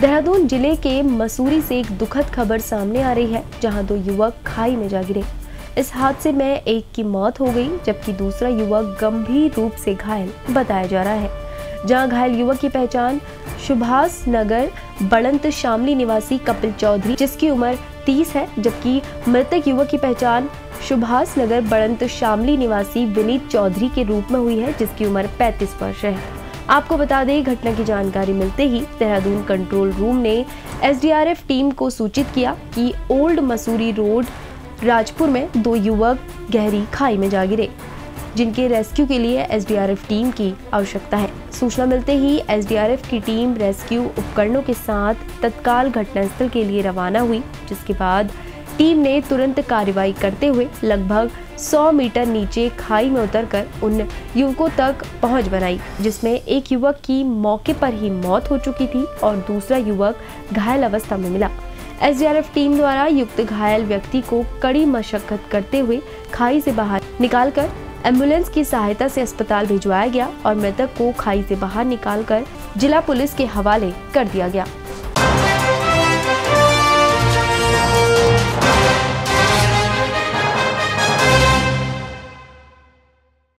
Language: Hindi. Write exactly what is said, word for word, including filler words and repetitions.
देहरादून जिले के मसूरी से एक दुखद खबर सामने आ रही है, जहां दो युवक खाई में जा गिरे। इस हादसे में एक की मौत हो गई, जबकि दूसरा युवक गंभीर रूप से घायल बताया जा रहा है, जहां घायल युवक की पहचान सुभाष नगर बड़ंत शामली निवासी कपिल चौधरी, जिसकी उम्र तीस है, जबकि मृतक युवक की पहचान सुभाष नगर बड़ंत शामली निवासी विनीत चौधरी के रूप में हुई है, जिसकी उम्र पैंतीस वर्ष है। आपको बता दें, घटना की जानकारी मिलते ही देहरादून कंट्रोल रूम ने एसडीआरएफ टीम को सूचित किया कि ओल्ड मसूरी रोड राजपुर में दो युवक गहरी खाई में जा गिरे, जिनके रेस्क्यू के लिए एसडीआरएफ टीम की आवश्यकता है। सूचना मिलते ही एसडीआरएफ की टीम रेस्क्यू उपकरणों के साथ तत्काल घटनास्थल के लिए रवाना हुई, जिसके बाद टीम ने तुरंत कार्रवाई करते हुए लगभग सौ मीटर नीचे खाई में उतरकर उन युवकों तक पहुंच बनाई, जिसमें एक युवक की मौके पर ही मौत हो चुकी थी और दूसरा युवक घायल अवस्था में मिला। एसडीआरएफ टीम द्वारा युक्त घायल व्यक्ति को कड़ी मशक्कत करते हुए खाई से बाहर निकालकर एम्बुलेंस की सहायता से अस्पताल भिजवाया गया और मृतक को खाई से बाहर निकालकर जिला पुलिस के हवाले कर दिया गया।